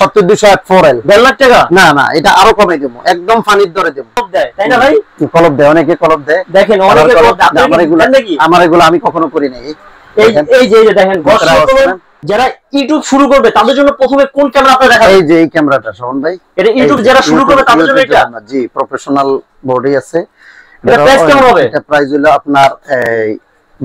আমি কখনো করি নাই। এই যে দেখেন, যারা ইউটিউব শুরু করবে তাদের জন্য প্রথমে কোন ক্যামেরা আপনারা দেখাবেন? এই যে এই ক্যামেরাটা শোন ভাই, এটা ইউটিউব যারা শুরু করবে তাদের জন্য এটা জি প্রফেশনাল বডি আছে। এটা প্রাইস কেমন হবে? এটা প্রাইস হলো আপনার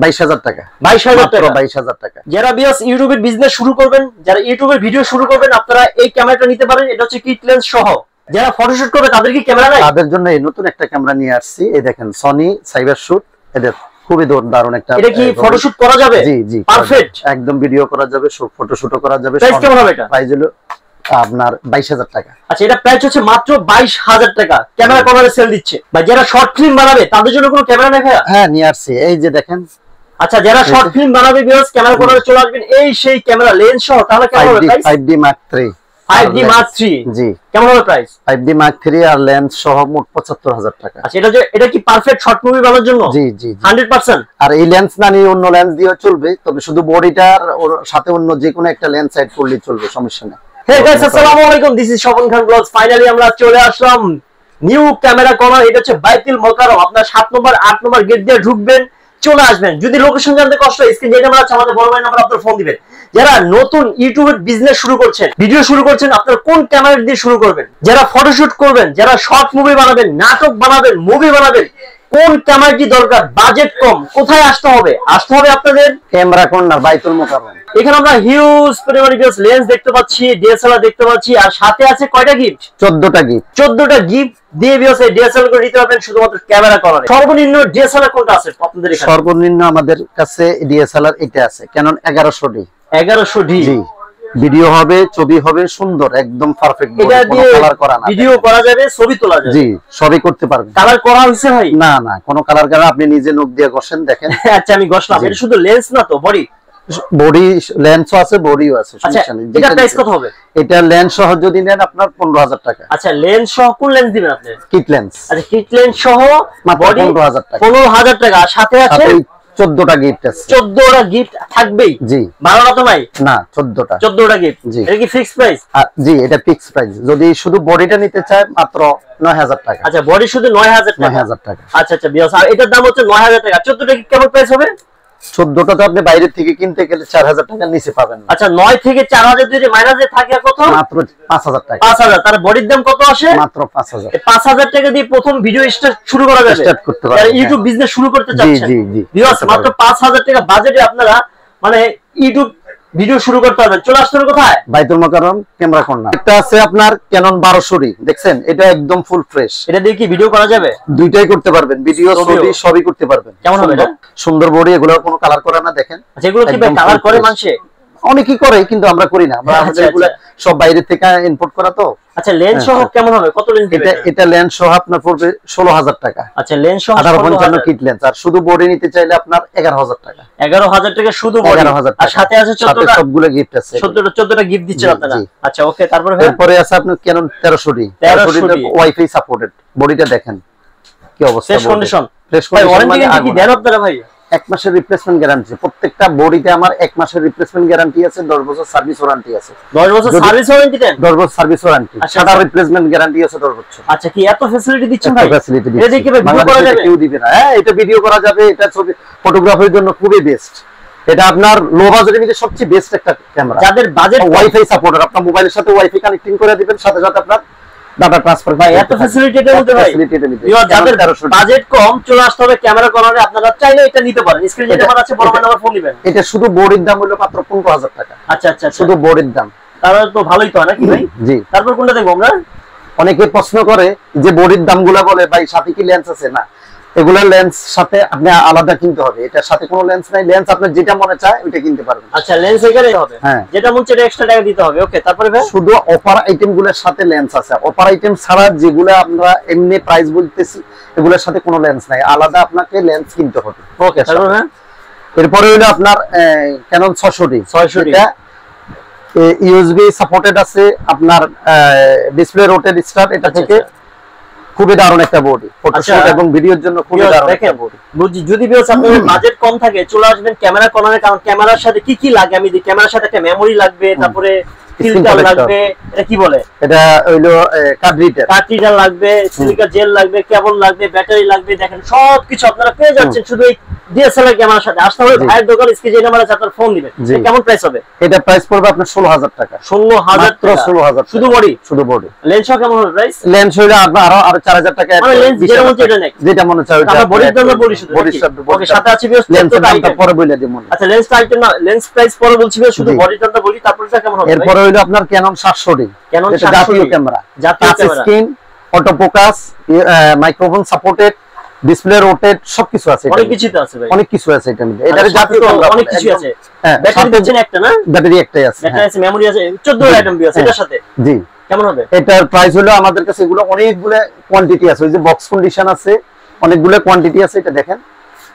22000 টাকা। 22000 টাকা, 22000 টাকা। যারা বিয়াস ইউটিউবে বিজনেস শুরু করবেন, যারা ইউটিউবে ভিডিও শুরু করবেন, আপনারা এই ক্যামেরাটা নিতে পারেন। এটা হচ্ছে কিট লেন্স সহ। যারা ফটোশুট করবে তাদের কি ক্যামেরা নাই? তাদের জন্য এই নতুন একটা ক্যামেরা নিয়ে আসছি। এই দেখেন সনি সাইবার শুট, এদের খুবই দারুণ একটা। এটা কি ফটোশুট করা যাবে? জি জি পারফেক্ট, একদম ভিডিও করা যাবে, ফটোশুটও করা যাবে। প্রাইস কেমন হবে? এটা প্রাইস হলো আপনার 22000 টাকা। আচ্ছা, এটা প্রাইস হচ্ছে মাত্র 22000 টাকা। ক্যামেরা কভারে সেল দিচ্ছে। ভাই যারা শর্ট ফিল্ম বানাবে তাদের জন্য কোনো ক্যামেরা নাই? হ্যাঁ নিয়ে আসছে, এই যে দেখেন। আচ্ছা, যারা শর্ট ফিল্ম বানাবে ভিউয়ার্স, ক্যামেরা কভারে চলে আসবেন। এই সেই ক্যামেরা লেন্স সহ। তাহলে কেমন হবে price? 5D Mark 3। 5D Mark 3 জি। কেমন হবে প্রাইস? 5D Mark 3 আর লেন্স সহ মোট 75000 টাকা। আচ্ছা, এটা কি পারফেক্ট শর্ট মুভি বানানোর জন্য? জি জি 100%। আর এই লেন্স না নিয়ে অন্য লেন্স দিয়ে চলবে, তবে শুধু বডিটার ওর সাথে অন্য যে কোনো একটা লেন্স অ্যাড করলে চলবে, সমস্যা নেই। Hey guys, assalamu alaikum, this is Swapan Khan vlogs. Finally আমরা চলে আসলাম নিউ ক্যামেরা কভার। এটা হচ্ছে বাইতুল মুকাররম। আপনারা 7 নম্বর 8 নম্বর গেট দিয়ে ঢুকবেন, চলে আসবেন। যদি লোকেশন জানতে কষ্ট হয় স্ক্রিনে যে নাম্বার আছে আমাদের বড় ভাই নাম্বার, আপনারা ফোন দিবেন। যারা নতুন ইউটিউবে বিজনেস শুরু করছেন, ভিডিও শুরু করছেন, আপনারা কোন ক্যামেরা দিয়ে শুরু করবেন? যারা ফটোশুট করবেন, যারা শর্ট মুভি বানাবেন, নাটক বানাবেন, মুভি বানাবেন, কোন ক্যামেরা কি দরকার? বাজেট কম, কোথায় আসতে হবে? আসতে হবে আপনাদের ক্যামেরা কর্নার বাইতুল মুকাররম। এখানে আমরা হিউজ পরিমাণে লেন্স দেখতে পাচ্ছি, ডিএসএলআর দেখতে পাচ্ছি, আর সাথে আছে কয়টা গিফট? 14টা গিফট। 14টা গিফট দিয়ে ভিউয়ার্স এই ডিএসএলআর গুলো নিতে পারবেন শুধুমাত্র ক্যামেরা কর্নারে। সর্বনিম্ন ডিএসএলআর কোনটা আছে আপনাদের এখানে? সর্বনিম্ন আমাদের কাছে ডিএসএলআর এটা আছে, Canon 1100D। 1100D জি। ভিডিও হবে, ছবি হবে সুন্দর, একদম পারফেক্ট। এটা দিয়ে কালার করা না, ভিডিও করা যাবে, ছবি তোলা যাবে। জি, সবই করতে পারবেন। কালার করা হইছে ভাই? না না, কোনো কালার করা, আপনি নিজে নখ দিয়ে ঘষেন দেখেন। আচ্ছা, আমি ঘষলাম। এটা শুধু লেন্স না তো, বডি? বডি লেন্সও আছে, বডিও আছে, সমস্যা নেই। এটা প্রাইস কত হবে? এটা লেন্স সহ যদি নেন আপনার 15000 টাকা। আচ্ছা, লেন্স সহ কোন লেন্স দিবেন আপনি? Kit lens. আচ্ছা, কিট লেন্স সহ বডি 15000 টাকা। 15000 টাকা। আর সাথে আছে 14টা গিফট আছে। 14টা গিফট থাকবেই। জি, 12টা তো নাই? না, 14টা। 14টা গিফট। জি, এটা কি ফিক্সড প্রাইস? জি, এটা ফিক্সড প্রাইস। যদি শুধু বডিটা নিতে চায় মাত্র 9000 টাকা। আচ্ছা, বডি শুধু 9000 টাকা। 9000 টাকা। আচ্ছা আচ্ছা বিয়াস, আর এটার দাম হচ্ছে 9000 টাকা। 14টা কি কেমন প্রাইস হবে? 14টা তো আপনি বাইরে থেকে কিনতে গেলে 4000 টাকা নিচে পাবেন না। আচ্ছা, 9 থেকে 4000 যদি মাইনাসে থাকে কত? মাত্র 5000 টাকা। 5000। তার বডির দাম কত আসে? মাত্র 5000। এই 5000 টাকা দিয়ে প্রথম ভিডিও স্টার্ট শুরু করা যাবে, স্টার্ট করতে পারবেন। যারা ইউটিউব বিজনেস শুরু করতে চাচ্ছেন, জি জি ভিউয়ার্স, মাত্র 5000 টাকা বাজেটে আপনারা মানে ইউটিউব ভিডিও শুরু করতে পারবেন। চলে আসছেন কোথায়? বাইতুল মুকাররম ক্যামেরা কর্নার। একটা আছে আপনার Canon 1200D, দেখছেন? এটা একদম ফুল ফ্রেশ। এটা দিয়ে কি ভিডিও করা যাবে? দুইটাই করতে পারবেন, ভিডিও ছবি সবই করতে পারবেন। কেমন হবে এটা? সুন্দর বডি, এগুলো কোনো কালার করা না, দেখেন। আচ্ছা, এগুলো কি কালার করে মানুষ? অনেকেই করে, কিন্তু আমরা করি না। আমরা এগুলো সব বাইরে থেকে ইম্পোর্ট করা তো। আচ্ছা, লেন্স সহ কেমন হবে? কত লেন্স দিবেন? এটা লেন্স সহ আপনার পড়বে 16000 টাকা। আচ্ছা, লেন্স সহ 155 কিট লেন্স। আর শুধু বডি নিতে চাইলে আপনার 11000 টাকা। 11000 টাকা শুধু বডি। আর সাথে আছে 14টা সবগুলো গিফট আছে। 14টা গিফট দিচ্ছেন আপনারা। আচ্ছা, ওকে। তারপরে আছে আপনার Canon 1300D। 1300D wifi supported. বডিটা দেখেন কি অবস্থা, ফ্রেশ কন্ডিশন। ফ্রেশ কন্ডিশন কি দেন আপনারা ভাই? 1 মাসের রিপ্লেসমেন্ট গ্যারান্টি। প্রত্যেকটা বডিতে আমার 1 মাসের রিপ্লেসমেন্ট গ্যারান্টি আছে, 10 বছর সার্ভিস ওয়ারেন্টি আছে। 10 বছর সার্ভিস ওয়ারেন্টি দেন? 10 বছর সার্ভিস ওয়ারেন্টি। আচ্ছা, তার রিপ্লেসমেন্ট গ্যারান্টি আছে 10 বছর। আচ্ছা, কি এত ফ্যাসিলিটি দিচ্ছেন ভাই? ফ্যাসিলিটি দিচ্ছি। এটা কি ভিডিও করা যাবে? কেউ দিবে না। হ্যাঁ, এটা ভিডিও করা যাবে। এটা ছবি ফটোগ্রাফির জন্য খুবই বেস্ট। এটা আপনার লো বাজেটের মধ্যে সবচেয়ে বেস্ট একটা ক্যামেরা। যাদের বাজেট ওয়াইফাই সাপোর্টার, আপনার মোবাইলের সাথে ওয়াইফাই কানেক্টিং করে দিবেন, সাথে সাথে আপনার ডাটা ট্রান্সফার। ভাই এত ফ্যাসিলিটি এটা নিতে ভাই? ভিউয়ার, যাদের বাজেট কম, চলে আসতে হবে ক্যামেরা কর্নারে। আপনারা চাইলে এটা নিতে পারেন। স্ক্রিনে যেটা আছে বড় ভাই নাম্বার, ফোন দিবেন। এটা শুধু বডির দাম হলো মাত্র 15000 টাকা। আচ্ছা আচ্ছা, শুধু বডির দাম। তাহলে তো ভালোই তো নাকি ভাই? জি। তারপর কোনটা দেখব আমরা? অনেকে প্রশ্ন করে যে বডির দামগুলো বলে, ভাই সাথে কি লেন্স আছে? না, এগুলা লেন্স সাথে আপনি আলাদা কিনতে হবে। এটা সাথে কোনো লেন্স নাই। লেন্স আপনি যেটা মনে চায় ওটা কিনতে পারবেন। আচ্ছা, লেন্স এখানেই হবে। হ্যাঁ, যেটা মন চায় এক্সট্রা টাকা দিতে হবে। ওকে, তারপরে ভাই শুধু অফার আইটেমগুলোর সাথে লেন্স আছে। অফার আইটেম ছাড়া যেগুলো আমরা এমনি প্রাইস বলতেছি, এগুলোর সাথে কোনো লেন্স নাই, আলাদা আপনাকে লেন্স কিনতে হবে। ওকে, তারপরে হ্যাঁ, এরপরে হলো আপনার Canon 600D। 600D এটা ইউএসবি সাপোর্টেড আছে। আপনার ডিসপ্লে রোটেড স্টার্ট। এটা থেকে খুবই দারুণ একটা বডি, ফটোশুট এবং ভিডিওর জন্য খুবই দারুণ একটা বডি। বুঝি, যদি ভিউয়ার্স আপনাদের বাজেট কম থাকে, চলে আসবেন ক্যামেরা কর্নারে। কারণ ক্যামেরার সাথে কি কি লাগে আমি দিই? ক্যামেরার সাথে একটা মেমরি লাগবে, তারপরে ফিল্টার লাগবে, এটা কি বলে, এটা হইলো কার্ট্রিজার, কার্ট্রিজার লাগবে, সিলিকা জেল লাগবে, কেবল লাগবে, ব্যাটারি লাগবে। দেখেন সবকিছু আপনারা পেয়ে যাচ্ছেন শুধু এই DSLR ক্যামেরার সাথে। আসলে ভাইয়ের দোকান স্ক্রিনে নাম্বার আছে, আপনার ফোন দিবেন। এটা কেমন প্রাইস হবে? এটা প্রাইস পড়বে আপনার 16000 টাকা। 16000 শুধু বডি, শুধু বডি। লেন্স কেমন হবে প্রাইস? লেন্স হইলো আর 4000 টাকা। মানে লেন্স যেটা মনে চাই এটা নেই, যেটা মনে চাই ওটা। আমরা বডির দামে বলি শুধু। বডির শব্দ বলি। ওকে, সাথে আছে ভিউস লেন্স দামটা পরে বলে দেব মনে। আচ্ছা লেন্স আইটেম না, লেন্স প্রাইস পরে বলছি, শুধু বডির দামটা বলি। তারপর যা কেমন হবে? এরপর হইলো আপনার Canon 700D। Canon 700D জাতীয় ক্যামেরা। জাতীয় camera. Screen, auto focus, microphone supported, display rotate সবকিছু আছে, অনেক কিছু আছে ভাই, অনেক কিছু আছে এটা মধ্যে। এটার জাতি তো অনেক কিছু আছে। হ্যাঁ, ব্যাটারি দিচ্ছেন একটা না? ব্যাটারি একটাই আছে। ব্যাটারি আছে, মেমরি আছে, 14 আইটেম বি আছে এটার সাথে। জি, কেমন হবে? এটার প্রাইস হলো আমাদের কাছে এগুলো অনেকগুলো কোয়ান্টিটি আছে, ওই যে বক্স কন্ডিশন আছে, অনেকগুলো কোয়ান্টিটি আছে। এটা দেখেন,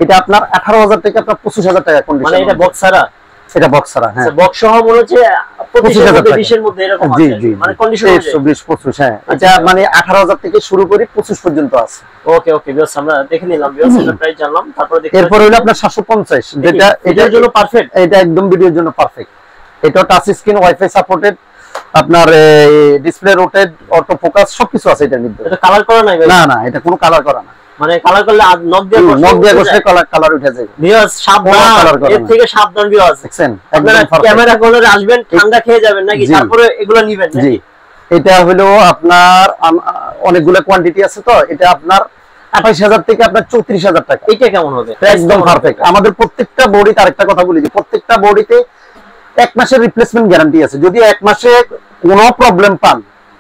এটা আপনার 18000 থেকে আপনার 25000 টাকা কন্ডিশন। মানে এটা বক্স ছাড়া? এটা বক্স ছাড়া। হ্যাঁ, বক্স সহ বলে যে 25000 এর মধ্যে এরকম আছে। মানে কন্ডিশন 24 25। হ্যাঁ, এটা মানে 18000 থেকে শুরু করে 25 পর্যন্ত আছে। ওকে ওকে ভিউয়ার্স, আমরা দেখে নিলাম ভিউয়ার্স, এটা প্রাইস জানলাম। তারপরে দেখি এরপর হলো আপনার 750, যেটা এটার জন্য পারফেক্ট, এটা একদম ভিডিওর জন্য পারফেক্ট। এটা টাচ স্ক্রিন, ওয়াইফাই সাপোর্টেড, আপনার ডিসপ্লে রোটেট, অটো ফোকাস সবকিছু আছে এটার মধ্যে। এটা কালার করা নাই ভাই? না না, এটা কোনো কালার করা না। মানে কালার করলে নক দিয়ে বসে কালার উঠে যায়। ভিউয়ার্স সাবধান, এর থেকে সাবধান ভিউয়ার্স। দেখেন আপনারা ক্যামেরা কোলারে আসবেন, ঠান্ডা খেয়ে যাবেন নাকি? তারপরে এগুলো নেবেন নাকি? এটা হলো আপনার অনেকগুলো কোয়ান্টিটি আছে, তো এটা আপনার 28000 থেকে আপনার 34000 টাকা। এটা কেমন হবে? একদম পারফেক্ট। আমাদের প্রত্যেকটা বডি, আরেকটা কথা বলি, যে প্রত্যেকটা বডিতে 1 মাসের রিপ্লেসমেন্ট গ্যারান্টি আছে। যদি 1 মাসে কোনো প্রবলেম পান,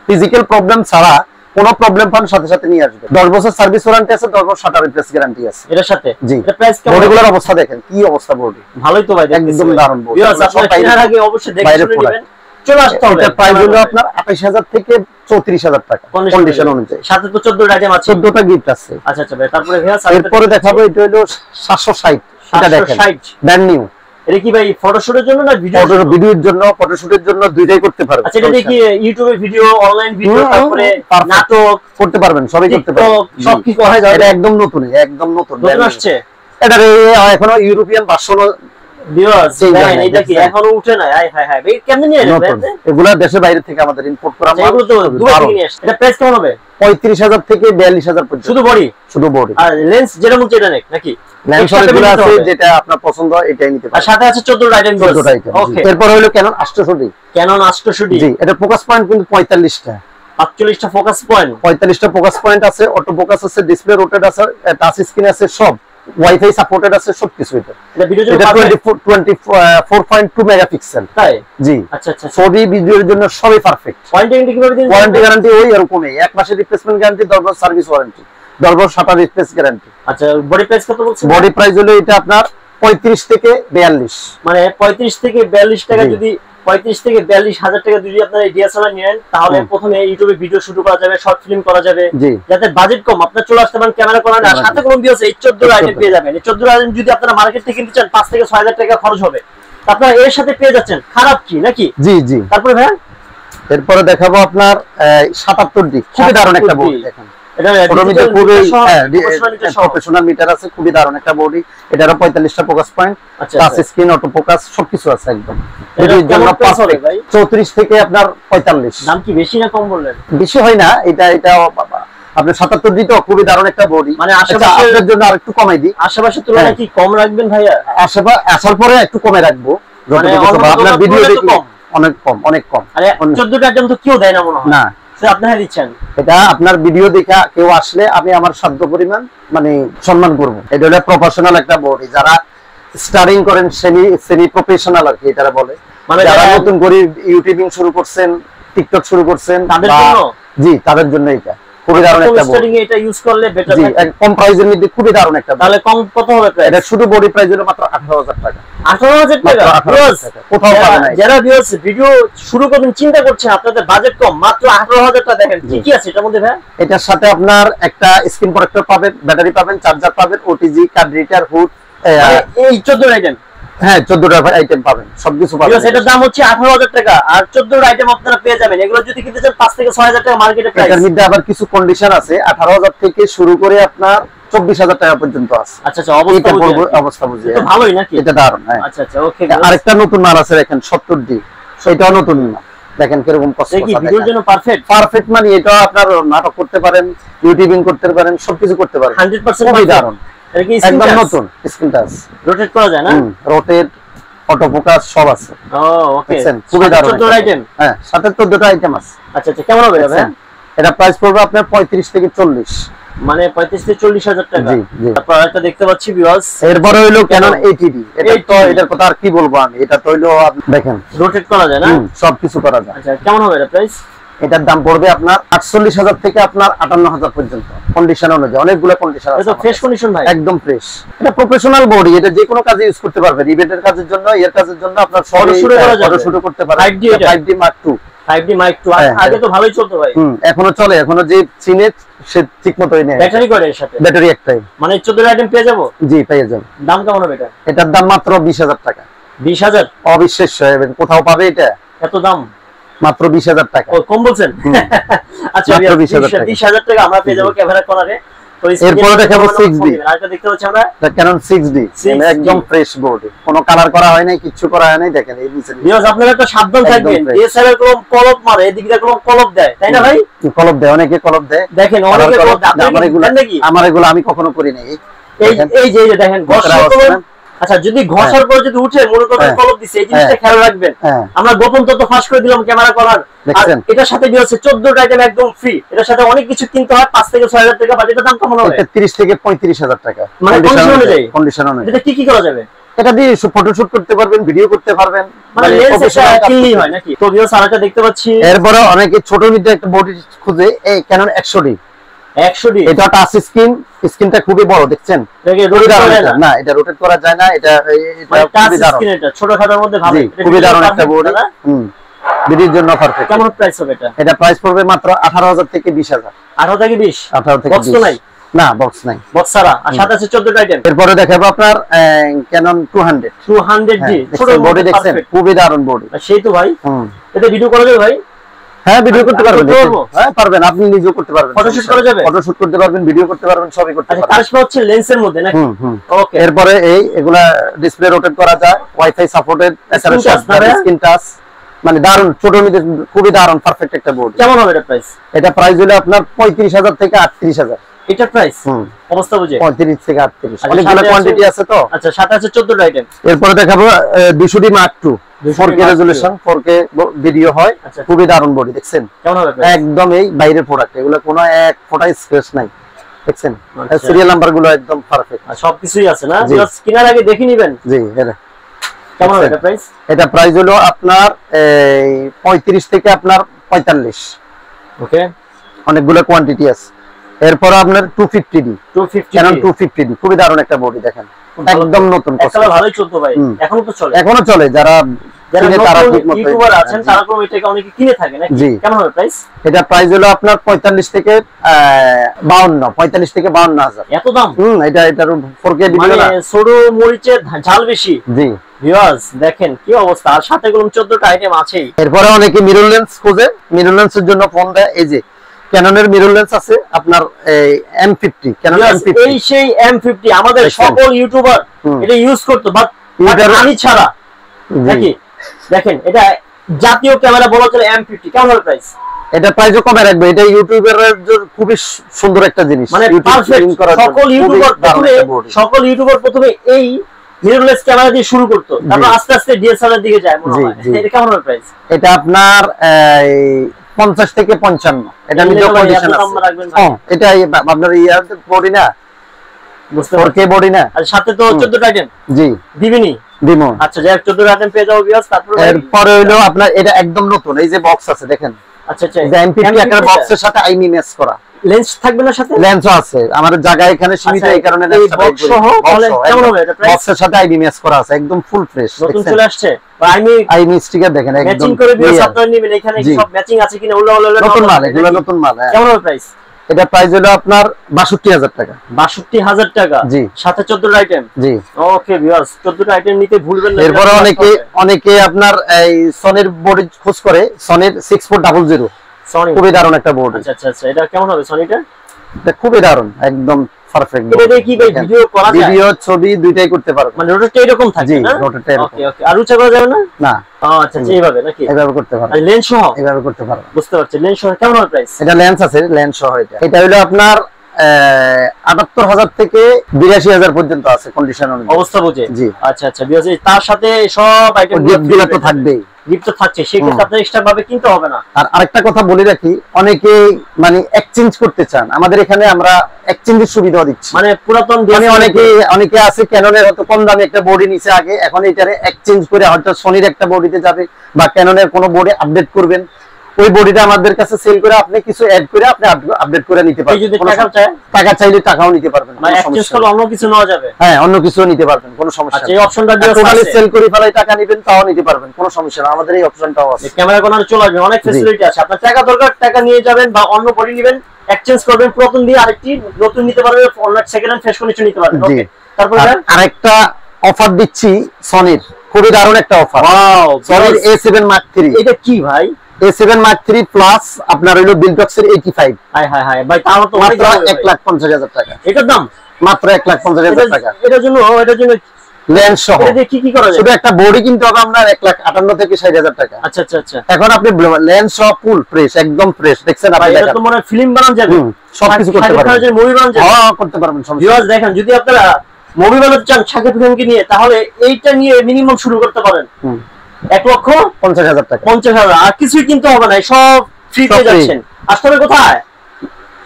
ফিজিক্যাল প্রবলেম ছাড়া কোনো প্রবলেম পান, সাথে সাথে নিয়ে আসবে। 10 বছর সার্ভিস ওয়ারেন্টি আছে, 10 বছর শাটার রিপ্লেস গ্যারান্টি আছে এর সাথে। জি, এটা প্রাইস কেমন? বডিগুলোর অবস্থা দেখেন, কি অবস্থা বডি, ভালোই তো ভাই, একদম দারুণ বডি। ভিউয়ার্স আপনারা কেনার আগে অবশ্যই দেখে শুনে নেবেন। চলে আসতে হবে। এটা প্রাইস হলো আপনার 28000 থেকে 34000 টাকা কন্ডিশন অনুযায়ী। সাথে তো 14টা আইটেম আছে, 14টা গিফট আছে। আচ্ছা আচ্ছা ভাই, তারপরে ভাই এরপরে দেখাবো, এটা হলো 760। এটা দেখেন ব্র্যান্ড নিউ। এটা কি ভাই ফটোশুটের জন্য না ভিডিওর জন্য? ফটোশুটের জন্য দুইটাই করতে পারবেন। আচ্ছা, এটা কি ইউটিউবে ভিডিও, অনলাইন ভিডিও, তারপরে নাটক করতে পারবেন, সবই করতে পারবেন, সব কিছু হয়। এটা একদম নতুন, একদম নতুন আসছে। এটা এখনো ইউরোপিয়ান ভার্সন ভিউয়ার্স। এটা কি এখনো উঠে না? হাই হাই হাই, কেমনে নিয়ে আসবেন এগুলা? দেশে বাইরে থেকে আমাদের ইম্পোর্ট করা হয় এগুলো। তো দুবার নিয়ে আসছে। এটা প্রাইস কেমন হবে? 35000 থেকে 42000 পর্যন্ত। শুধু বডি? শুধু বডি। আর লেন্স যেটা মনে এটা নাকি? লেন্স সবগুলো আছে, যেটা আপনার পছন্দ এটাই নিতে পারেন। আর সাথে আছে 14টা আইটেম। 14টা আইটেম। ওকে, এরপর হলো Canon 800D। Canon 800D, জি, এটা ফোকাস পয়েন্ট কিন্তু 45টা। 45টা ফোকাস পয়েন্ট, 45টা ফোকাস পয়েন্ট আছে, অটো ফোকাস আছে, ডিসপ্লে রোটেট আছে, টাচ স্ক্রিন আছে, সব ওয়াইফাই সাপোর্টেড আছে, সব কিছু। এটা এটা 24.2 মেগাপিক্সেল। তাই? জি, আচ্ছা আচ্ছা, ছবি ভিডিওর জন্য সবই পারফেক্ট। ওয়ারেন্টি কিভাবে দিন? ওয়ারেন্টি গ্যারান্টি ওই এরকমই, 1 মাসের রিপ্লেসমেন্ট গ্যারান্টি, 10 বছর সার্ভিস ওয়ারেন্টি, 10 বছর শাটার রিপ্লেস গ্যারান্টি। আচ্ছা, বডি প্রাইস কত বলছেন? বডি প্রাইস হলো এটা আপনার 35 থেকে 42। মানে 35 থেকে 42 টাকা, যদি 35 থেকে 42000 টাকা যদি আপনারা DSLR নেন, তাহলে প্রথমে ইউটিউবে ভিডিও শুট করা যাবে, শর্ট ফিল্ম করা যাবে। যাতে বাজেট কম, আপনারা চলে আসতে পারেন ক্যামেরা করা না, সাথে কোনো ভিডিও আছে 14 আইটেম পেয়ে যাবেন। 14 আইটেম যদি আপনারা মার্কেট থেকে কিনতে চান, 5 থেকে 6000 টাকা খরচ হবে। আপনারা এর সাথে পেয়ে যাচ্ছেন, খারাপ কি নাকি? জি জি। তারপরে ভাই এরপরে দেখাবো আপনার 77D। খুবই দারুণ একটা বডি দেখেন। এটা পুরো প্রফেশনাল মিটার আছে, খুবই দারুণ একটা বডি। এটার 45টা focus point, touch screen, auto focus সবকিছু আছে একদম। এটার জন্য 34 থেকে আপনার 45। দাম কি বেশি না কম বললেন? বেশি হয় না। এটা এটা আপনি 77 দিতে খুবই দারুণ একটা বডি। মানে আশেপাশের জন্য আরেকটু কমাই দিই। আশেপাশের তুলনায় কি কম রাখবেন ভাইয়া? আশেপাশে আসার পরে একটু কমে রাখবো, যতটুকু আপনার ভিডিও দেখি। অনেক কম, অনেক কম। আরে 14টা একদম তো কিও দেয় না মনে হয় না। আপনারা দিচ্ছেন এটা আপনার ভিডিও দেখা কেউ আসলে আমি আমার সাধ্য পরিমাণ মানে সম্মান করব। এটা হলো প্রফেশনাল একটা বডি, যারা স্টারিং করেন সেমি প্রফেশনাল আর কি এটারা বলে। মানে যারা নতুন করে ইউটিউবিং শুরু করছেন, টিকটক শুরু করছেন, তাদের জন্য। জি, তাদের জন্য এটা খুবই দারুণ একটা বডি। স্টারিং এটা ইউজ করলে বেটার। জি, কম প্রাইজের মধ্যে খুবই দারুণ একটা। তাহলে কম কত হবে প্রাইস? এটা শুধু বডি প্রাইস হলো মাত্র 18000 টাকা। 18000 টাকা ভিউয়ার্স কোথাও পাবে না। যারা ভিউয়ার্স ভিডিও শুরু করবেন, চিন্তা করছেন, আপনাদের বাজেট কম, মাত্র 18000 টাকা। দেখেন কি কি আছে এটার মধ্যে ভাই? এটার সাথে আপনার একটা স্ক্রিন প্রোটেক্টর পাবেন, ব্যাটারি পাবেন, চার্জার পাবেন, ওটিজি, কার্ড রিডার, হুড, এই 14 আইটেম। হ্যাঁ, 14টা আইটেম পাবেন, সবকিছু পাবেন। ভিউয়ার্স এটার দাম হচ্ছে 18000 টাকা, আর 14টা আইটেম আপনারা পেয়ে যাবেন। এগুলো যদি কিনতে চান 5 থেকে 6000 টাকা মার্কেটে প্রাইস। এর মধ্যে আবার কিছু কন্ডিশন আছে, 18000 থেকে শুরু করে আপনার 24000 টাকা পর্যন্ত আছে। আচ্ছা আচ্ছা, অবস্থা বুঝি এটা ভালোই নাকি? এটা দারুণ। হ্যাঁ, আচ্ছা আচ্ছা, ওকে। আরেকটা নতুন মাল আছে দেখেন, 70D। সেটাও নতুন না, দেখেন কিরকম পারফেক্ট, মানে এটা আপনার নাটক করতে পারেন, ইউটিউবিং করতে পারেন, সবকিছু করতে পারেন 100% দারুন। এটা কি একদম নতুন স্ক্রিন টাচ, রোটেট করা যায় না, রোটেট অটো ফোকাস সব আছে। ওকে খুবই দারুন। 14 আইটেম, হ্যাঁ 17টা আইটেম আছে। আচ্ছা আচ্ছা, কেমন হবে ভাই? এটা প্রাইস পড়বে আপনার 35 থেকে 40, মানে 35 থেকে 40000 টাকা। জি জি, আপনারা এটা দেখতে পাচ্ছি ভিউয়ার্স। এরপরে হলো Canon 800D, এটা তো এটার কথা আর কি বলবো আমি, এটা তো হলো দেখেন রোটেট করা যায় না, সবকিছু করা যায়। আচ্ছা কেমন হবে এর প্রাইস? এটার দাম পড়বে আপনার 48000 থেকে আপনার 58000 পর্যন্ত, কন্ডিশন অনুযায়ী। অনেকগুলো কন্ডিশন আছে, এটা ফ্রেশ কন্ডিশন ভাই, একদম ফ্রেশ। এটা প্রফেশনাল বডি, এটা যে কোনো কাজে ইউজ করতে পারবে, ইভেন্টের কাজের জন্য, এর কাজের জন্য আপনার সরো শুরু করতে পারবে। 5D Mark 2, 5D Mark 2 আগে তো ভালোই চলতো ভাই, এখনো চলে, এখনো যে চিনে সে ঠিকমতোই নেয়। ব্যাটারি করে এর সাথে, ব্যাটারি একটাই, মানে 14 আইটেম পেয়ে যাব। জি পেয়ে যাব। দাম কেমন হবে এটা? এটার দাম মাত্র 20000 টাকা। 20000 অবিশ্বাস্য, হবে কোথাও পাবে এটা এত দাম? মাত্র 20000 টাকা। ও কম বলছেন। আচ্ছা 20000 টাকা আমরা পেয়ে যাব ক্যামেরা কোণারে। তো এরপরে দেখাবো 6D, আরেকটা দেখতে পাচ্ছি আমরা Canon 6D, একদম ফ্রেশ বোর্ড, কোনো কালার করা হয় নাই, কিছু করা হয় নাই। দেখেন এই নিচে ভিউয়ার্স আপনারা একটা সাবধান থাকবেন, DSLR এর কোন কলপ মারে, এদিকে কোন কলপ দেয়, তাই না ভাই? কলপ দেয়, অনেকে কলপ দেয়, দেখেন অনেকে কলপ দেয়। আমার এগুলো আমি কখনো করি নাই। এই এই যে দেখেন বর্ষা। আচ্ছা যদি ঘষার পর যদি উঠে মনে করেন কলপ দিছে, এই জিনিসটা খেয়াল রাখবেন। আমরা গোপন তথ্য ফাঁস করে দিলাম ক্যামেরা করার। আর এটার সাথে কি হচ্ছে 14টা আইটেম একদম ফ্রি। এটার সাথে অনেক কিছু কিনতে হয় 5 থেকে 6000 টাকা, বাট এটার দাম কেমন হবে? 30 থেকে 35000 টাকা, মানে কন্ডিশন অনুযায়ী। কন্ডিশন অনুযায়ী এটা কি কি করা যাবে? এটা দিয়ে ফটোশুট করতে পারবেন, ভিডিও করতে পারবেন, মানে প্রফেশনাল কিনলি হয় নাকি। তো ভিউয়ার্স আরেকটা দেখতে পাচ্ছি। এরপরে অনেকে ছোট মিডিয়া একটা বডি খুঁজে, এই Canon 100D। 100D এটা টাচ স্ক্রিন, স্ক্রিনটা খুবই বড়, দেখছেন না? এটা রোটেট করা যায় না, এটা টাচ স্ক্রিন, এটা ছোটখাটোর মধ্যে ভালো, খুবই দারুণ একটা বোর্ড। ভিডিওর জন্য পারফেক্ট। কেমন প্রাইস হবে এটা? এটা প্রাইস পড়বে মাত্র 18000 থেকে 20000। 18 থেকে 20, 18 থেকে 20। বক্স নাই? না বক্স নাই, বক্স ছাড়া। আর সাথে আছে 14টা আইটেম। এরপরে দেখাবো আপনার Canon 200D, ছোট বডি, দেখছেন খুবই দারুণ বডি। সেই তো ভাই, এটা ভিডিও করা যাবে ভাই? হ্যাঁ ভিডিও করতে পারবেন, হ্যাঁ পারবেন, আপনি নিজেও করতে পারবেন, ফটোশুট করা যাবে, ফটোশুট করতে পারবেন, ভিডিও করতে পারবেন, সবই করতে পারবেন। আচ্ছা কারিশমা হচ্ছে লেন্সের মধ্যে নাকি? ওকে। এরপরে এই এগুলা ডিসপ্লে রোটেট করা যায়, ওয়াইফাই সাপোর্টেড, স্ক্রিন টাচ, মানে দারুন ছোট মিডিয়া, খুবই দারুন পারফেক্ট একটা বোর্ড। কেমন হবে এর প্রাইস? এটা প্রাইস হলো আপনার 35000 থেকে 38000। এটা প্রাইস অবস্থা বুঝে 35 থেকে 38, অনেকগুলো কোয়ান্টিটি আছে তো। আচ্ছা সাথে আছে 14টা আইটেম। এরপরে দেখাবো 200D Mark 2, 4K resolution, 4K video হয়, খুবই দারুণ বডি, দেখছেন কেমন হবে? একদম এই বাইরের প্রোডাক্ট, এগুলো কোনো এক ফোটা স্পেস নাই, দেখছেন সিরিয়াল নাম্বার গুলো একদম পারফেক্ট, সবকিছুই আছে না। জাস্ট কেনার আগে দেখে নেবেন। জি হ্যাঁ। কেমন হবে এটা প্রাইস? এটা প্রাইস হলো আপনার 35 থেকে আপনার 45। ওকে, অনেকগুলো কোয়ান্টিটি আছে। এরপর আপনার 250D, Canon 250D, খুবই দারুণ একটা বডি, দেখেন একদম নতুন, আসলে ভালোই চলতো ভাই, এখনো তো চলে, এখনো চলে। যারা যারা ইউটিউবার আছেন তারা তো এটাকে অনেকে কিনে থাকে নাকি? কেমন হবে প্রাইস? এটা প্রাইস হলো আপনার 45 থেকে 52000। এত দাম? এটা এটার 4K ভিডিও না, ছোট মরিচের ঝাল বেশি। জি ভিউয়ার্স দেখেন কি অবস্থা। আর সাথে গুলো 14টা আইটেম আছে। এরপর অনেকে মিরর লেন্স খোঁজে, মিরর লেন্সের জন্য ফোন দেয়। এই যে Canon এর মিরর লেন্স আছে আপনার এই M50, Canon M50, এই সেই M50 আমাদের সকল ইউটিউবার এটা ইউজ করতে, বাট এটা রানি ছাড়া নাকি? দেখেন এটা জাতীয় ক্যামেরা বলা চলে M50। কেমন হবে প্রাইস? এটা প্রাইসও কমে রাখবে, এটা ইউটিউবারদের জন্য খুবই সুন্দর একটা জিনিস, মানে পারফেক্ট। সকল ইউটিউবার প্রথমে এই মিররলেস ক্যামেরা দিয়ে শুরু করতে, তারপর আস্তে আস্তে DSLR দিকে যায় মনে হয়। এটা কেমন হবে প্রাইস? এটা আপনার 50 থেকে 55। এটা মিডিয়াম কন্ডিশন আছে, এটা আপনার ইয়ার বডি না, 4K বডি না। আর সাথে তো 14টা আইটেম। জি দিবেনি দিমো। আচ্ছা যাক 14টা আইটেম পেয়ে যাও ভিউয়ার্স। তারপর এরপরে হলো আপনার এটা একদম নতুন, এই যে বক্স আছে দেখেন। আচ্ছা আচ্ছা, M50 একটা বক্সের সাথে আইমি ম্যাচ করা, লেন্স থাকবে না সাথে? লেন্সও আছে, আমাদের জায়গা এখানে সীমিত, এই কারণে লেন্স বক্স সহ। কেমন হবে এটা প্রাইস? বক্সের সাথে আইমি ম্যাচ করা আছে, একদম ফুল ফ্রেশ, নতুন চলে আসছে। আইমি স্টিকার দেখেন, একদম ম্যাচিং করে ভিউয়ার্স আপনারা নেবেন, এখানে সব ম্যাচিং আছে কিনা। ওলা নতুন মাল। কেমন হবে প্রাইস? এটা প্রাইস হলো আপনার 62000 টাকা। 62000 টাকা। জি সাথে 14টা আইটেম। জি ওকে ভিউয়ার্স, 14টা আইটেম নিতে ভুলবেন না। এরপর অনেকে আপনার এই সনির বডি খোঁজ করে, সনির 6400, খুবই দারুণ একটা বোর্ড। আচ্ছা আচ্ছা, এটা কেমন হবে সনিটা? এটা খুবই দারুণ, একদম পারফেক্ট। এটা দিয়ে কি ভাই ভিডিও করা যায়? ভিডিও ছবি দুইটাই করতে পারো, মানে রোটেটটা এরকম থাকে না? রোটেটটা ওকে ওকে। আর উঁচা করা যাবে না? না। আচ্ছা এইভাবে নাকি? এইভাবে করতে পারো। আর লেন্স সহ এইভাবে করতে পারো। বুঝতে পারছি। লেন্স সহ কেমন প্রাইস? এটা লেন্স আছে, লেন্স সহ এটা। এটা হলো আপনার ৭৮,০০০ থেকে ৮২,০০০ পর্যন্ত আছে কন্ডিশন অনুযায়ী, অবস্থা বুঝে। জি আচ্ছা আচ্ছা। তার সাথে সব আইটেম গিফট তো থাকবেই, গিফট তো থাকছে, সেক্ষেত্রে আপনার এক্সট্রা ভাবে কিনতে হবে না। আর আরেকটা কথা বলে রাখি, অনেকে মানে এক্সচেঞ্জ করতে চান, আমাদের এখানে আমরা এক্সচেঞ্জের সুবিধা দিচ্ছি। মানে পুরাতন মানে অনেকে আছে ক্যাননের হয়তো কম দামে একটা বডি নিচে আগে, এখন এটারে এক্সচেঞ্জ করে হয়তো সোনির একটা বডিতে যাবে বা ক্যাননের কোনো বডি আপডেট করবেন, ওই বডিটা আমাদের কাছে সেল করে আপনি কিছু এড করে আপনি আপডেট করে নিতে পারবেন। যদি টাকা চায়, টাকা চাইলে টাকাও নিতে পারবেন, মানে এক্সচেঞ্জ করে অন্য কিছু নেওয়া যাবে। হ্যাঁ, অন্য কিছু নিতে পারবেন, কোনো সমস্যা নেই। এই অপশনটা দিয়ে টোটালি সেল করে ফেলাই টাকা নেবেন তাও নিতে পারবেন, কোনো সমস্যা না, আমাদের এই অপশনটাও আছে। ক্যামেরা কোন চলে আসবে, অনেক ফ্যাসিলিটি আছে। আপনার টাকা দরকার, টাকা নিয়ে যাবেন বা অন্য বডি নেবেন, এক্সচেঞ্জ করবেন, প্রথম দিয়ে আরেকটি নতুন নিতে পারবেন, online second hand fresh condition নিতে পারবেন। ওকে, তারপর আরেকটা অফার দিচ্ছি সনির, খুবই দারুণ একটা অফার। Wow, সনির A7 Mark 3। এটা কি ভাই? A7 Mark 3 Plus আপনার হলো বিল বক্সের 85। হাই হাই হাই ভাই, তাও তো মাত্র 1,50,000 টাকা। এটার দাম মাত্র 1,50,000 টাকা। এটার জন্য লেন্স সহ এটা দিয়ে কি কি করা যায়? শুধু একটা বডি কিনতে হবে আপনার 1,58,000 থেকে 60,000 টাকা। আচ্ছা আচ্ছা আচ্ছা। এখন আপনি লেন্স সহ ফুল ফ্রেশ, একদম ফ্রেশ দেখছেন আপনি। এটা তো মনে ফিল্ম বানানো যাবে, সবকিছু করতে পারবেন, মুভি বানানো যাবে। হ্যাঁ, করতে পারবেন সব। ভিউয়ার্স দেখেন, যদি আপনারা মুভি বানাতে চান শাকিব খানকে নিয়ে, তাহলে এইটা নিয়ে মিনিমাম শুরু করতে পারেন 1,50,000 টাকা। 50,000 আর কিছুই কিনতে হবে না, সব ফ্রি পেয়ে যাচ্ছেন। আসলে কোথায়?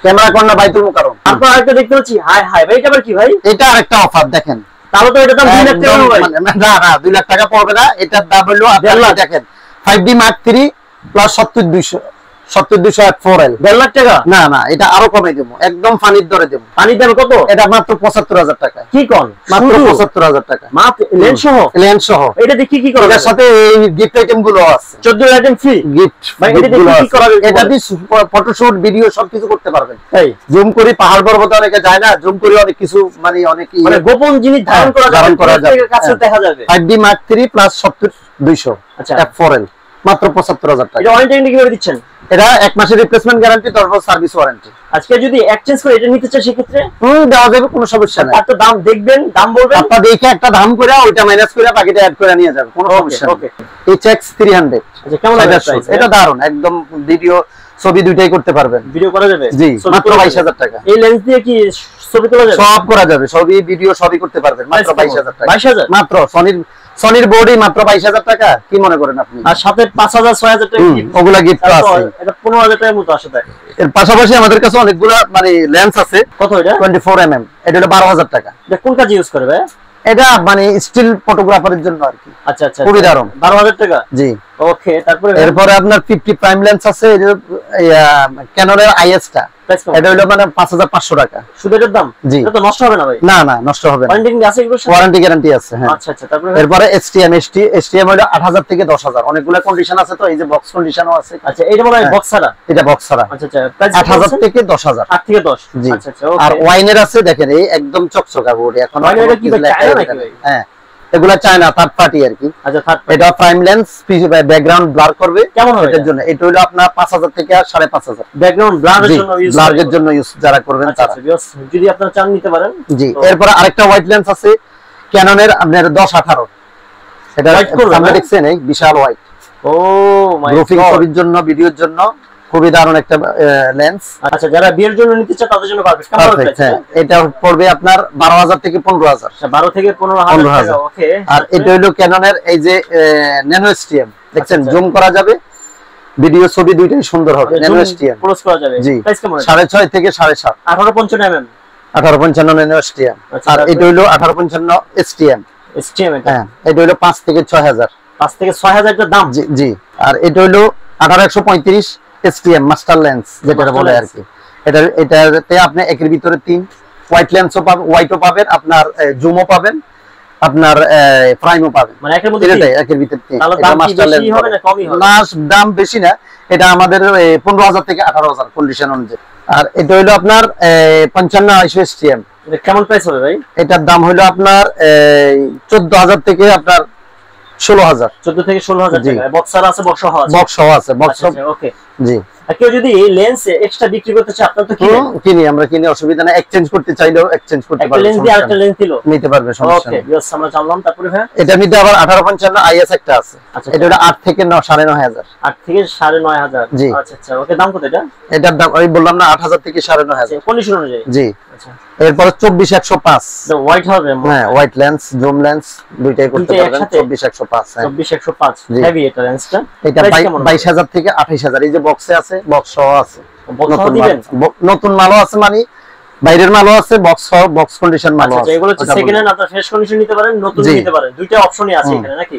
ক্যামেরা কর্নার, বাইতুল মুকাররম। আপনারা একটা দেখতে পাচ্ছি। হাই হাই ভাই, এটা আবার কি ভাই? এটা আরেকটা অফার দেখেন। তাহলে তো এটা দাম 2 লাখ টাকা হবে। না না, 2 লাখ টাকা পড়বে না। এটার দাম হলো আপনারা দেখেন 5D Mark 3 প্লাস 70-200 লাখ টাকা। না না, এটা আরো কমে দেবো, একদম পানির দরে দেবো। পানির দাম কত? এটা মাত্র 75,000 টাকা। কি কোন? মাত্র 75,000 টাকা, মাত্র লেন্স সহ। লেন্স সহ এটা দেখি কি করা যায়? সাথে এই গিফট আইটেম গুলো আছে, 14 আইটেম ফ্রি গিফট। ভাই এটা দেখি কি করা যায়? এটা দিয়ে ফটোশুট, ভিডিও সবকিছু করতে পারবেন। এই জুম করে পাহাড় পর্বত অনেকে যায় না, জুম করে অনেক কিছু মানে অনেক মানে গোপন জিনিস ধারণ করা যাবে, কাছে দেখা যাবে। 5D Mark 3 প্লাস 70-200 f4l মাত্র 75,000 টাকা। এটা ওয়ারেন্টি কিভাবে দিচ্ছেন? এটা 1 মাসের রিপ্লেসমেন্ট গ্যারান্টি, 10 বছর সার্ভিস ওয়ারেন্টি। আজকে যদি এক্সচেঞ্জ করে এটা নিতে চাই, সে ক্ষেত্রে দেওয়া যাবে, কোনো সমস্যা নাই। আপনি দাম দেখবেন, দাম বলবেন, আপনি দেখে একটা দাম করে ওইটা মাইনাস করে বাকিটা অ্যাড করে নিয়ে যাবেন, কোনো সমস্যা নাই। ওকে, HX 300। আচ্ছা, কেমন লাগছে? এটা দারুণ, একদম ভিডিও ছবি দুইটাই করতে পারবেন। ভিডিও করা যাবে? জি, মাত্র 22,000 টাকা। এই লেন্স দিয়ে কি ছবি তোলা যাবে? সব করা যাবে, ছবি ভিডিও সবই করতে পারবেন, মাত্র 22,000 টাকা। 22,000 মাত্র। সনির বডি মাত্র 22,000 টাকা, কি মনে করেন আপনি? আর সাথে 5,000 6,000 টাকা ওগুলা গিফট আছে, এটা 15,000 টাকার মতো আসে। তাই এর পাশাপাশি আমাদের কাছে অনেকগুলা মানে লেন্স আছে। কত এটা? 24mm। এটা হলো 12,000 টাকা। এটা কোন কাজে ইউজ করবে? এটা মানে স্টিল ফটোগ্রাফারের জন্য আর কি। আচ্ছা আচ্ছা, খুবই দারুণ, 12,000 টাকা। জি ওকে। তারপরে এরপরে আপনার 50 প্রাইম লেন্স আছে, এই যে ক্যাননের আইএসটা, এটা হলো মানে 5,500 টাকা। শুধু এর দাম? জি। এটা তো নষ্ট হবে না ভাই? না না, নষ্ট হবে না। ওয়ারেন্টি আছে? ওয়ারেন্টি গ্যারান্টি আছে। হ্যাঁ আচ্ছা আচ্ছা। তারপরে এরপরে এসটিএম হলো 8,000 থেকে 10,000। অনেকগুলো কন্ডিশন আছে, তো এই যে বক্স কন্ডিশনও আছে। আচ্ছা, এইটা বড় বক্স ছাড়া? এটা বক্স ছাড়া। আচ্ছা আচ্ছা, 8,000 থেকে 10,000। 8 থেকে 10। জি আচ্ছা আচ্ছা। আর ওয়াইনের আছে দেখেন, এই একদম চকচকা বডি। এখন ওয়াইনের কি চায়না নাকি ভাই? হ্যাঁ, এগুলা চায়না, থার্ড পার্টি আর কি। আচ্ছা, থার্ড পার্টি। এটা প্রাইম লেন্স, ব্যাকগ্রাউন্ড ব্লার করবে। কেমন হবে এটার জন্য? এটা হলো আপনার 5,000 থেকে 5,500। ব্যাকগ্রাউন্ড ব্লারের জন্য ইউজ, ব্লারের জন্য ইউজ যারা করবেন তারা। আচ্ছা, যদি আপনারা চান নিতে পারেন। জি। এরপর আরেকটা হোয়াইট লেন্স আছে ক্যাননের আপনার 10-18। এটা আপনারা দেখছেন, এই বিশাল হোয়াইট। ও মাই গড, গ্রাফিং ছবির জন্য, ভিডিওর জন্য খুবই দারুণ একটা লেন্স। আচ্ছা, যারা বিয়ের জন্য নিতে চায় তাদের জন্য পারফেক্ট। কেমন হচ্ছে? এটা পড়বে আপনার 12,000 থেকে 15,000। আচ্ছা, 12 থেকে 15,000। ওকে। আর এটা হলো ক্যাননের এই যে ন্যানো এসটিএম দেখছেন, জুম করা যাবে, ভিডিও ছবি দুইটাই সুন্দর হবে। ন্যানো এসটিএম ক্লোজ করা যাবে। জি। প্রাইস কেমন? 6.5 থেকে 7.5। 1855mm। 1855 nano STM. আর এটা হলো 1855 এসটিএম। এসটিএম এটা? হ্যাঁ, এটা হলো 5 থেকে 6000। 5 থেকে 6000 এর দাম? জি জি। আর এটা হলো 18135 STM মাস্টার লেন্স, যেটা বলে আর কি। এটা এটাতে আপনি একের ভিতরে 3 হোয়াইট লেন্সও পাবেন, হোয়াইটও পাবেন, আপনার জুমও পাবেন, আপনার প্রাইমও পাবেন, মানে একের মধ্যে একের ভিতরে 3। এটা মাস্টার লেন্স হবে না? কমই হবে না, দাম বেশি না। এটা আমাদের 15,000 থেকে 18,000 কন্ডিশন অনুযায়ী। আর এটা হলো আপনার 55 STM। এটা কেমন প্রাইস হবে ভাই? এটার দাম হলো আপনার 14,000 থেকে আপনার 16000। 14 থেকে 16000 টাকা। বক্স ছাড়া আছে, বক্স সহ আছে। বক্স সহ আছে, বক্স। ওকে জি। কেউ যদি লেন্স এক্সট্রা বিক্রি করতে চায় আপনারা তো কিনি, আমরা কিনে অসুবিধা না, এক্সচেঞ্জ করতে চাইলেও এক্সচেঞ্জ করতে পারবেন, লেন্স দিয়ে আরেকটা লেন্স দিলো নিতে পারবে সমস্যা নেই। ওকে ভিউয়ার্স আমরা জানলাম। তারপরে ভাই এটা মধ্যে আবার 1855 আইএস একটা আছে, আচ্ছা এটা 8 থেকে 9,9500 8 থেকে 9,500 আচ্ছা আচ্ছা। ওকে দাম কত এটা? এটার দাম আমি বললাম না 8,000 থেকে 9,500 কন্ডিশন অনুযায়ী। জি আচ্ছা। এরপর 24105 হোয়াইট হবে, হ্যাঁ হোয়াইট লেন্স জুম লেন্স দুইটাই করতে পারবেন। 24105 হ্যাঁ 24105 হেভি এটা লেন্সটা, এটা 22000 থেকে 28000 এই যে বক্সে আছে, বক্স সহ আছে, নতুন দিবেন নতুন মালও আছে, মানে বাইরের মালও আছে, বক্স সহ বক্স কন্ডিশন মালও আছে। আচ্ছা এগুলো হচ্ছে সেকেন্ড হ্যান্ড, আপনারা ফ্রেশ কন্ডিশন নিতে পারেন, নতুন নিতে পারেন, দুইটা অপশনই আছে এখানে নাকি?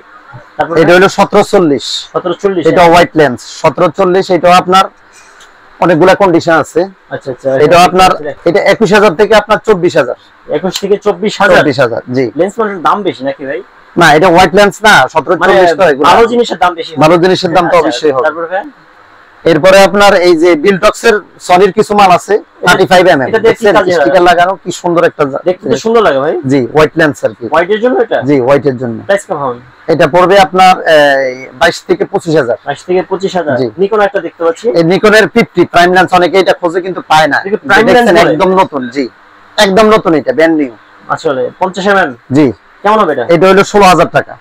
তারপর এটা হলো 1740 1740 এটা হোয়াইট লেন্স 1740 এটাও আপনার অনেকগুলা কন্ডিশন আছে। আচ্ছা আচ্ছা এটা আপনার এটা 21000 থেকে আপনার 24000 21 থেকে 24000 24000 জি। লেন্স মডেলের দাম বেশি নাকি ভাই? না এটা হোয়াইট লেন্স না 1740 তো এগুলো ভালো জিনিসের দাম বেশি, ভালো জিনিসের দাম তো অবশ্যই হবে। তারপর ভাই এরপরে আপনার এই যে বিলটক্সের সনির কিছু মাল আছে 35 mm এটা দেখছেন স্টিকার লাগানো কি সুন্দর, একটা দেখতে সুন্দর লাগে ভাই। জি হোয়াইট লেন্স আর কি, হোয়াইট এর জন্য এটা। জি হোয়াইট এর জন্য প্রাইস কত হবে? এটা পড়বে আপনার 22 থেকে 25000 22 থেকে 25000 নিকন একটা দেখতে পাচ্ছি, এই নিকনের 50 প্রাইম লেন্স অনেকে এটা খোঁজে কিন্তু পায় না, দেখছেন একদম নতুন। জি একদম নতুন, এটা ব্র্যান্ড নিউ আসলে 50 mm। জি কেমন হবে এটা? এটা হলো 16000 টাকা,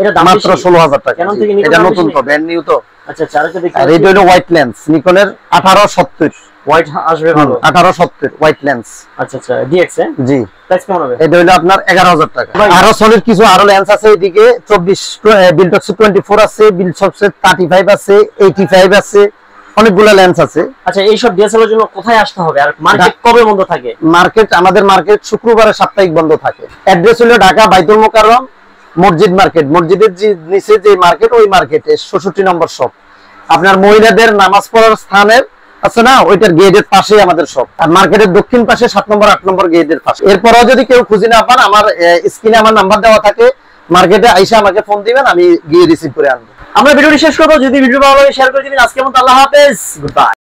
এটা দাম মাত্র 16000 টাকা, এটা নতুন তো ব্র্যান্ড নিউ তো। আচ্ছা চারটা দেখি, আর এটা হলো হোয়াইট লেন্স নিকনের 1870 হোয়াইট আসবে ভালো, 1870 হোয়াইট লেন্স। আচ্ছা আচ্ছা ডিএক্স এ। জি প্রাইস কেমন হবে? এটা হলো আপনার 11000 টাকা। আরো সলিড কিছু আরো লেন্স আছে এদিকে 24 বিলটক্স 24 আছে, বিলটক্স 35 আছে, 85 আছে, অনেকগুলা লেন্স আছে। আচ্ছা এই সব ডিএসএলআর জন্য কোথায় আসতে হবে আর মার্কেট কবে বন্ধ থাকে? মার্কেট আমাদের মার্কেট শুক্রবারে সাপ্তাহিক বন্ধ থাকে। অ্যাড্রেস হলো ঢাকা বাইতুল মুকাররম মসজিদ মার্কেট, মসজিদের যে নিচে যে মার্কেট ওই মার্কেটে 66 নম্বর শপ, আপনার মহিলাদের নামাজ পড়ার স্থানের আছে না ওইটার গেটের পাশে আমাদের শপ, আর মার্কেটের দক্ষিণ পাশে 7 নম্বর 8 নম্বর গেটের পাশে। এরপরও যদি কেউ খুঁজে না পান আমার স্ক্রিনে আমার নাম্বার দেওয়া থাকে, মার্কেটে আইসা আমাকে ফোন দিবেন, আমি গিয়ে রিসিভ করে আনবো। আমরা ভিডিওটি শেষ করব, যদি ভিডিও ভালো লাগে শেয়ার করে দিবেন। আজকে মত আল্লাহ হাফেজ, গুড বাই।